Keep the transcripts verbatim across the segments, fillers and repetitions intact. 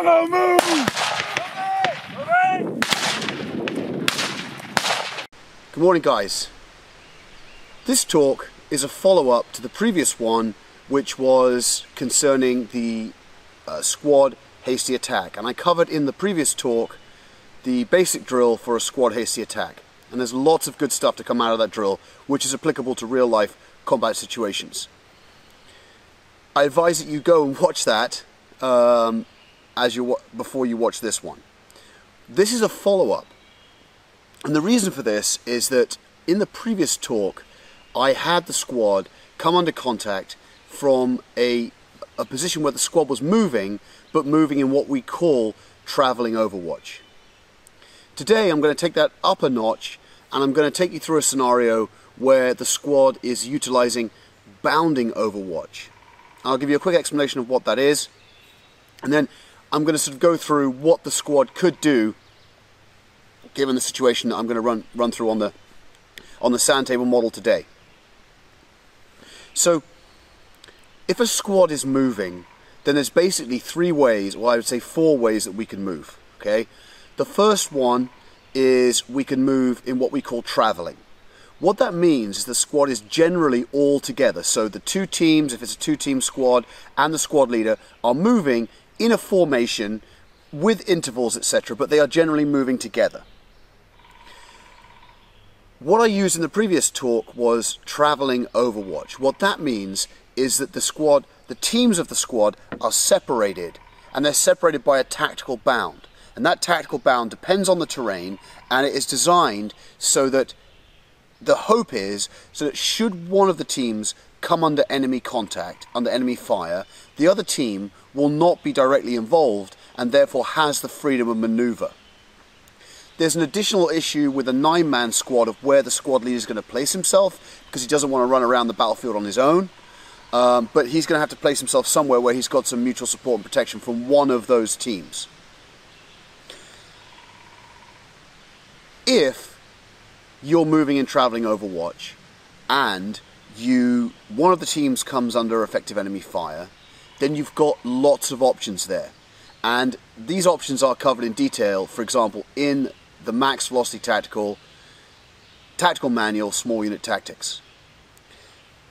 Bravo, move! Good morning, guys. This talk is a follow-up to the previous one, which was concerning the uh, squad hasty attack. And I covered in the previous talk the basic drill for a squad hasty attack. And there's lots of good stuff to come out of that drill, which is applicable to real-life combat situations. I advise that you go and watch that um, as you before you watch this one. This is a follow-up. And the reason for this is that in the previous talk, I had the squad come under contact from a, a position where the squad was moving, but moving in what we call traveling overwatch. Today, I'm going to take that up a notch, and I'm going to take you through a scenario where the squad is utilizing bounding overwatch. I'll give you a quick explanation of what that is, and then I'm going to sort of go through what the squad could do given the situation that I'm going to run run through on the on the sand table model today. So if a squad is moving, then there's basically three ways, or I would say four ways that we can move. Okay? The first one is we can move in what we call traveling. What that means is the squad is generally all together. So the two teams, if it's a two-team squad, and the squad leader are moving in a formation with intervals, et cetera, but they are generally moving together. What I used in the previous talk was traveling overwatch. What that means is that the squad, the teams of the squad are separated, and they're separated by a tactical bound. And that tactical bound depends on the terrain, and it is designed so that the hope is so that should one of the teams come under enemy contact, under enemy fire, the other team will not be directly involved and therefore has the freedom of maneuver. There's an additional issue with a nine-man squad of where the squad leader is going to place himself, because he doesn't want to run around the battlefield on his own, um, but he's going to have to place himself somewhere where he's got some mutual support and protection from one of those teams. If you're moving and traveling overwatch and you one of the teams comes under effective enemy fire, then you've got lots of options there. And these options are covered in detail, for example, in the Max Velocity Tactical, Tactical Manual, Small Unit Tactics.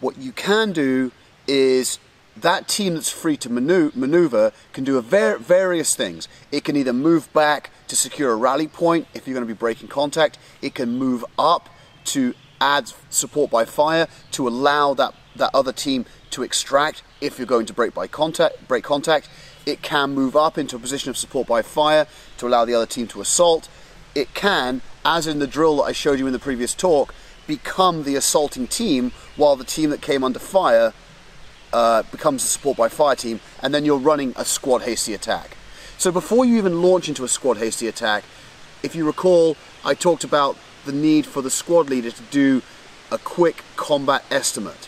What you can do is that team that's free to maneuver can do a ver various things. It can either move back to secure a rally point if you're going to be breaking contact. It can move up to add support by fire to allow that, that other team to extract if you're going to break by contact, break contact. It can move up into a position of support by fire to allow the other team to assault. It can, as in the drill that I showed you in the previous talk, become the assaulting team while the team that came under fire uh, becomes the support by fire team, and then you're running a squad hasty attack. So before you even launch into a squad hasty attack, if you recall, I talked about the need for the squad leader to do a quick combat estimate.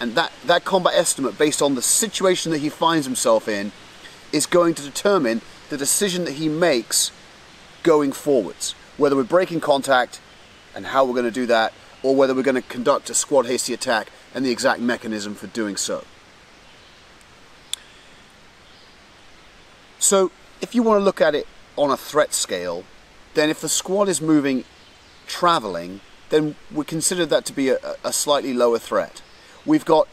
And that, that combat estimate, based on the situation that he finds himself in, is going to determine the decision that he makes going forwards, whether we're breaking contact and how we're going to do that, or whether we're going to conduct a squad hasty attack and the exact mechanism for doing so. So if you want to look at it on a threat scale, then if the squad is moving traveling, then we consider that to be a, a slightly lower threat. We've got,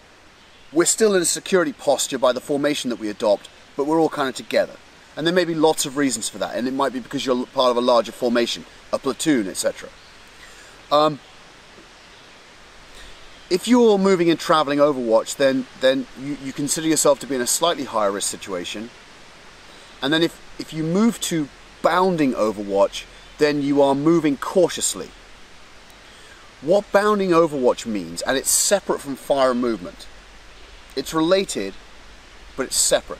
we're still in a security posture by the formation that we adopt, but we're all kind of together. And there may be lots of reasons for that, and it might be because you're part of a larger formation, a platoon, et cetera. Um, if you're moving and traveling overwatch, then, then you, you consider yourself to be in a slightly higher risk situation. And then if, if you move to bounding overwatch, then you are moving cautiously. What bounding overwatch means, and it's separate from fire and movement. It's related, but it's separate.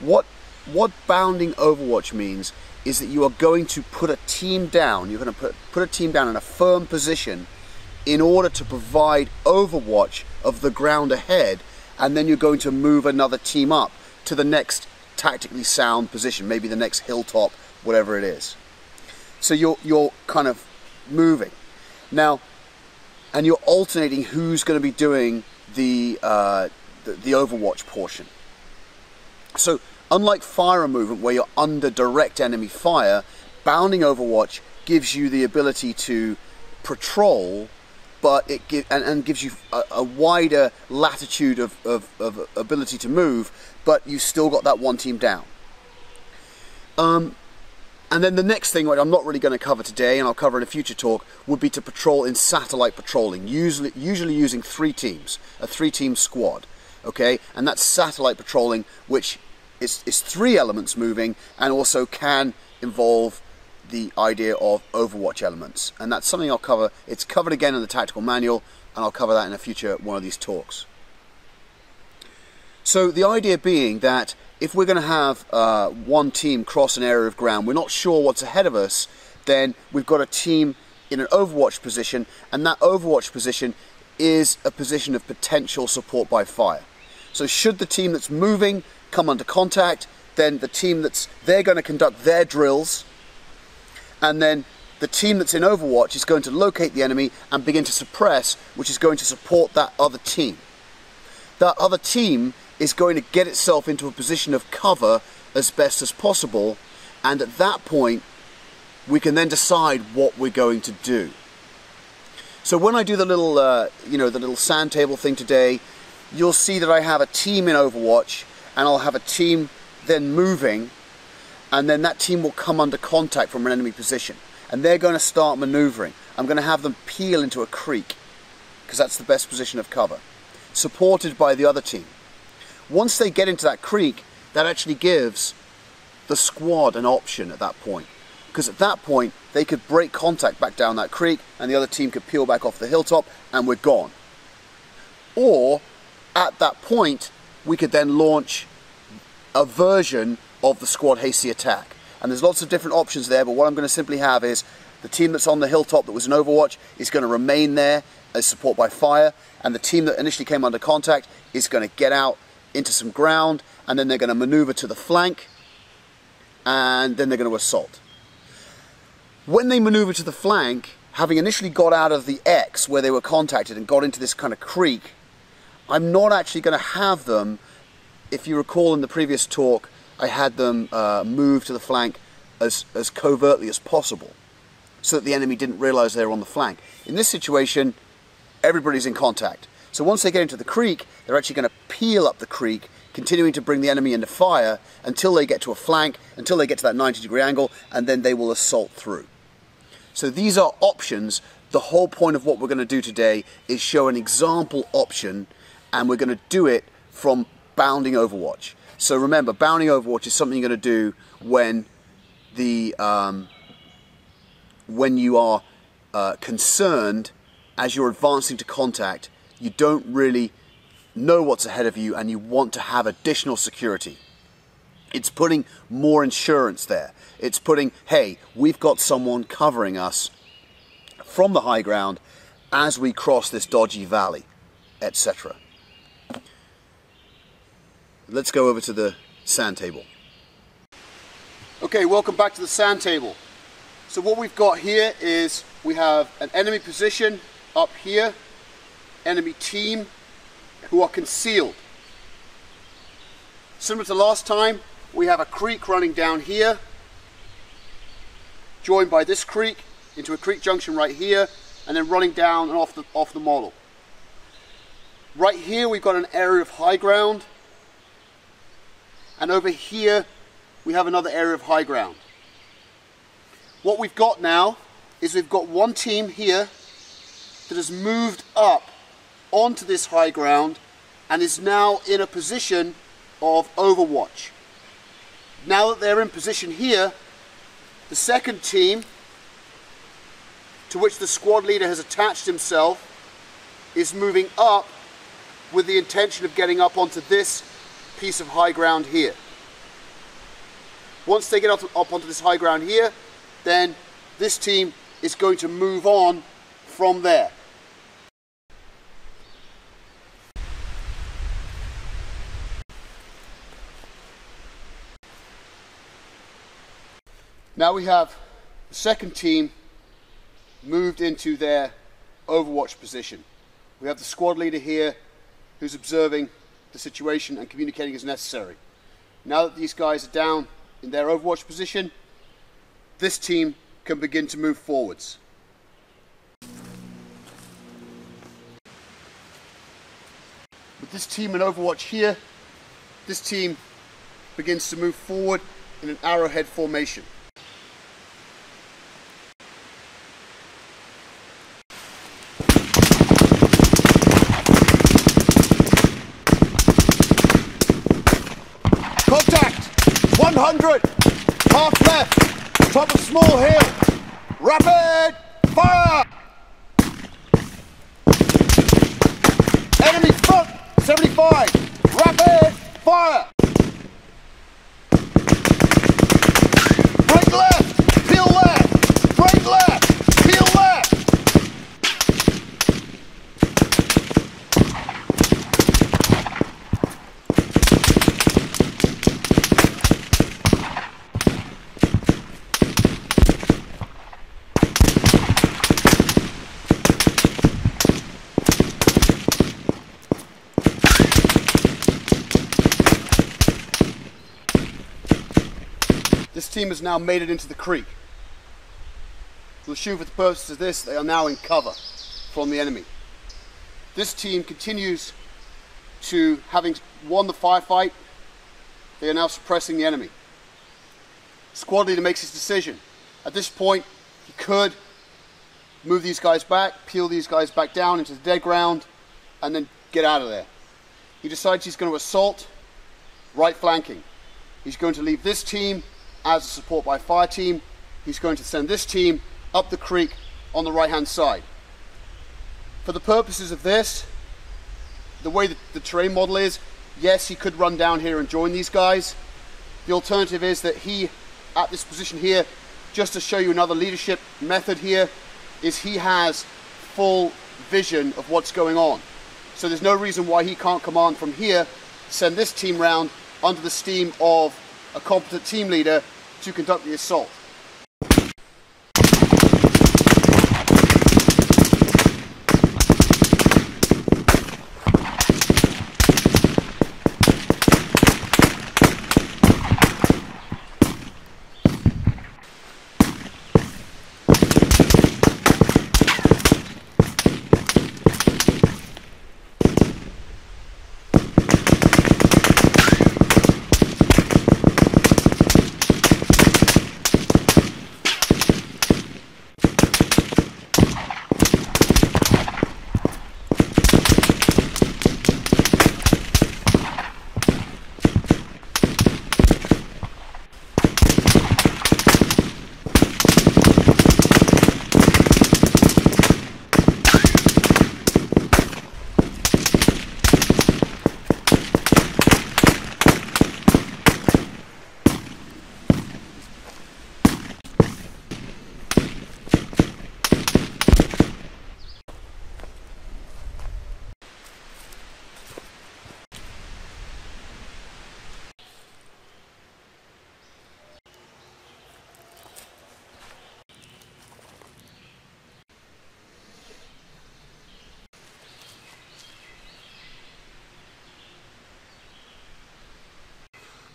What, what bounding overwatch means is that you are going to put a team down, you're going to put, put a team down in a firm position in order to provide overwatch of the ground ahead, and then you're going to move another team up to the next tactically sound position, maybe the next hilltop, whatever it is. So you're, you're kind of moving. Now, and you're alternating who's going to be doing the, uh, the, the overwatch portion. So Unlike fire and movement, where you're under direct enemy fire, bounding overwatch gives you the ability to patrol, but it give, and, and gives you a, a wider latitude of, of, of ability to move, but you've still got that one team down. Um, and then the next thing, which I'm not really going to cover today, and I'll cover in a future talk, would be to patrol in satellite patrolling, usually, usually using three teams, a three-team squad, okay? And that's satellite patrolling, which is, is three elements moving, and also can involve the idea of Overwatch elements. And that's something I'll cover. It's covered again in the tactical manual, and I'll cover that in a future one of these talks. So the idea being that if we're going to have uh, one team cross an area of ground, we're not sure what's ahead of us, then we've got a team in an Overwatch position, and that Overwatch position is a position of potential support by fire. So should the team that's moving come under contact, then the team that's, they're going to conduct their drills, and then the team that's in Overwatch is going to locate the enemy and begin to suppress, which is going to support that other team. That other team is going to get itself into a position of cover as best as possible, and at that point we can then decide what we're going to do. So when I do the little, uh, you know, the little sand table thing today, you'll see that I have a team in Overwatch, and I'll have a team then moving, and then that team will come under contact from an enemy position, and they're going to start maneuvering. I'm going to have them peel into a creek, because that's the best position of cover, supported by the other team. Once they get into that creek, that actually gives the squad an option at that point, because at that point they could break contact back down that creek, and the other team could peel back off the hilltop, and we're gone. Or at that point we could then launch a version of the squad hasty attack, and there's lots of different options there, but what I'm going to simply have is the team that's on the hilltop that was in Overwatch is going to remain there as support by fire, and the team that initially came under contact is going to get out into some ground, and then they're going to maneuver to the flank, and then they're going to assault. When they maneuver to the flank, having initially got out of the X where they were contacted and got into this kind of creek, I'm not actually going to have them, if you recall in the previous talk, I had them uh, move to the flank as, as covertly as possible, so that the enemy didn't realize they were on the flank. In this situation, everybody's in contact. So once they get into the creek, they're actually going to peel up the creek, continuing to bring the enemy into fire until they get to a flank, until they get to that ninety degree angle, and then they will assault through. So these are options. The whole point of what we're going to do today is show an example option, and we're going to do it from bounding Overwatch. So remember, bounding Overwatch is something you're going to do when the um, when you are uh, concerned as you're advancing to contact. You don't really know what's ahead of you, and you want to have additional security. It's putting more insurance there. It's putting, hey, we've got someone covering us from the high ground as we cross this dodgy valley, et cetera. Let's go over to the sand table. Okay, welcome back to the sand table. So what we've got here is we have an enemy position up here, enemy team who are concealed. Similar to last time, we have a creek running down here, joined by this creek into a creek junction right here, and then running down and off the, off the model. Right here we've got an area of high ground, and over here we have another area of high ground. What we've got now is we've got one team here that has moved up onto this high ground and is now in a position of Overwatch. Now that they're in position here, the second team to which the squad leader has attached himself is moving up with the intention of getting up onto this piece of high ground here. Once they get up, up onto this high ground here, then this team is going to move on from there. Now we have the second team moved into their Overwatch position. We have the squad leader here who's observing the situation and communicating as necessary. Now that these guys are down in their overwatch position, this team can begin to move forwards. With this team in overwatch here, this team begins to move forward in an arrowhead formation. Contact! one hundred! Half left! Top of small hill! Rapid fire! Enemy front! seventy-five! Rapid fire! Break left! Peel left! Break left! Peel left. This team has now made it into the creek. To assume for the purposes of this, they are now in cover from the enemy. This team continues to, having won the firefight, they are now suppressing the enemy. Squad leader makes his decision. At this point, he could move these guys back, peel these guys back down into the dead ground, and then get out of there. He decides he's going to assault right flanking. He's going to leave this team as a support by fire team. He's going to send this team up the creek on the right hand side. For the purposes of this, the way that the terrain model is, yes, he could run down here and join these guys. The alternative is that he, at this position here, just to show you another leadership method here, is he has full vision of what's going on. So there's no reason why he can't command from here, send this team round under the steam of a competent team leader to conduct the assault.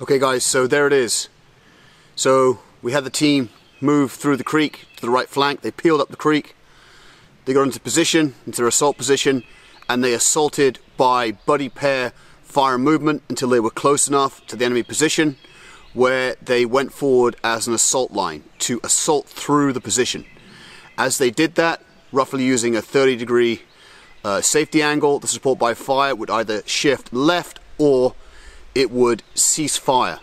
Okay guys, so there it is. So we had the team move through the creek to the right flank. They peeled up the creek, they got into position, into their assault position, and they assaulted by buddy pair fire and movement until they were close enough to the enemy position where they went forward as an assault line to assault through the position. As they did that, roughly using a thirty degree uh, safety angle, the support by fire would either shift left or it would cease fire.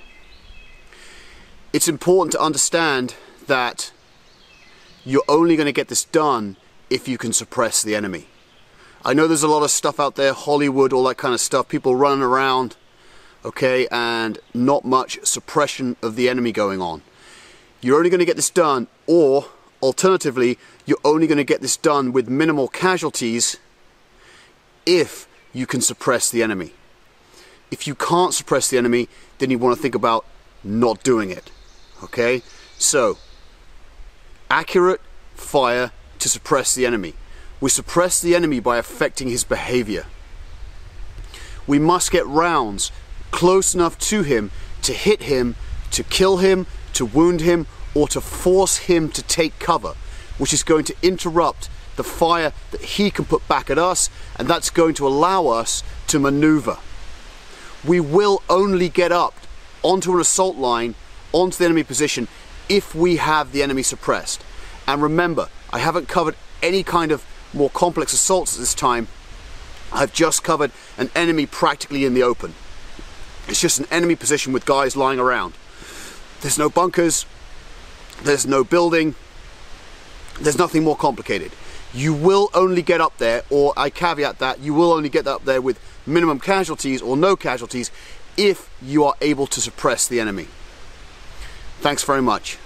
It's important to understand that you're only going to get this done if you can suppress the enemy. I know there's a lot of stuff out there, Hollywood, all that kind of stuff, people running around, okay, and not much suppression of the enemy going on. You're only going to get this done, or alternatively, you're only going to get this done with minimal casualties if you can suppress the enemy. If you can't suppress the enemy, then you want to think about not doing it, okay? So, accurate fire to suppress the enemy. We suppress the enemy by affecting his behavior. We must get rounds close enough to him to hit him, to kill him, to wound him, or to force him to take cover, which is going to interrupt the fire that he can put back at us, and that's going to allow us to maneuver. We will only get up onto an assault line, onto the enemy position, if we have the enemy suppressed. And remember, I haven't covered any kind of more complex assaults at this time. I've just covered an enemy practically in the open. It's just an enemy position with guys lying around. There's no bunkers, there's no building, there's nothing more complicated. You will only get up there, or I caveat that, you will only get up there with minimum casualties or no casualties if you are able to suppress the enemy. Thanks very much.